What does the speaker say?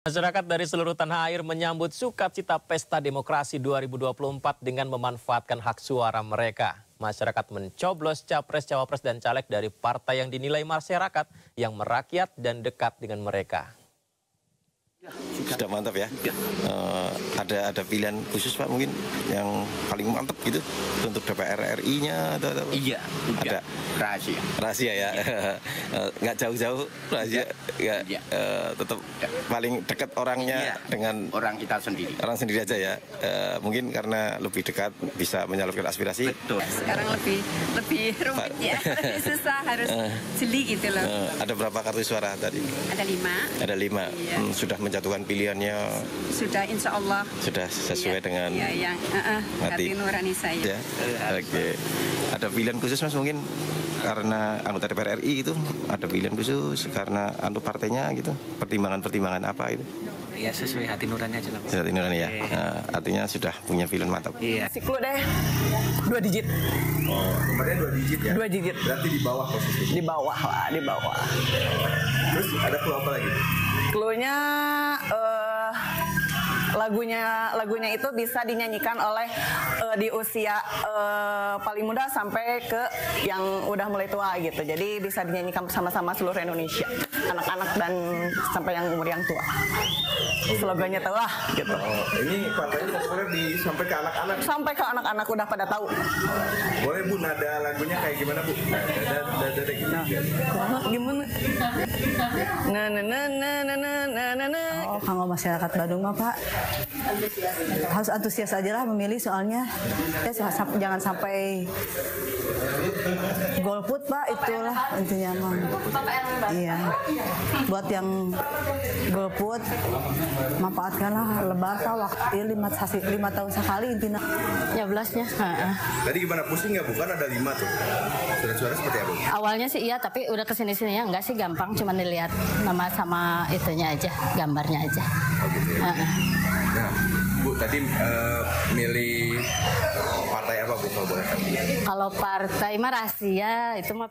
Masyarakat dari seluruh tanah air menyambut sukacita Pesta Demokrasi 2024 dengan memanfaatkan hak suara mereka. Masyarakat mencoblos capres, cawapres, dan caleg dari partai yang dinilai masyarakat yang merakyat dan dekat dengan mereka. Sudah mantap ya. Ada pilihan khusus Pak mungkin yang paling mantap gitu untuk DPR RI-nya atau iya, ada rahasia ya. Nggak jauh-jauh rahasia, tetap paling dekat orangnya dengan orang kita sendiri. Orang sendiri aja ya. Mungkin karena lebih dekat bisa menyalurkan aspirasi. Betul. Sekarang lebih rumit ya. Lebih susah, harus jeli gitu loh. Ada berapa kartu suara tadi? Ada lima. Iya. Sudah menjatuhkan pilihannya. Sudah, insya Allah. Sudah sesuai dengan hati nurani saya. Ya. Oke. Ada pilihan khusus Mas mungkin karena anggota DPR RI itu ada pilihan khusus karena anggota partainya gitu. Pertimbangan apa itu? Ya sesuai hati nurani aja lah. Hati nurani ya. Artinya sudah punya pilihan mantap. Iya. Siklu deh. 2 digit. Oh, kemarin 2 digit ya. 2 digit. Berarti di bawah posisinya. Di bawah lah, di bawah. Terus ada clue apa lagi? Cluenya lagunya itu bisa dinyanyikan oleh di usia paling muda sampai ke yang udah mulai tua gitu. Jadi bisa dinyanyikan bersama-sama seluruh Indonesia, anak-anak dan sampai yang umur yang tua. Slogannya tahu lah gitu. Ini partainya populer sampai ke anak-anak. Sampai ke anak-anak udah pada tahu. Boleh Bu, nada lagunya kayak gimana Bu? Gimana? Na na na na na na na. Kalau masyarakat Bandung mah Pak harus antusias aja lah memilih, soalnya jangan sampai golput Pak, itulah intinya mah. Iya. Buat yang golput manfaatkanlah lebar Pak, waktu 5 tahun sekali intinya. 15-nya. Tadi gimana, pusing nggak Bu? Kan ada 5 tuh. Surat-suara seperti apa? Awalnya sih iya, tapi udah kesini-sini ya enggak sih, gampang, cuma dilihat nama sama itunya aja, gambarnya aja. Nah, Bu tadi milih partai apa Bu kalau boleh? Kalau partai mah rahasia itu mah.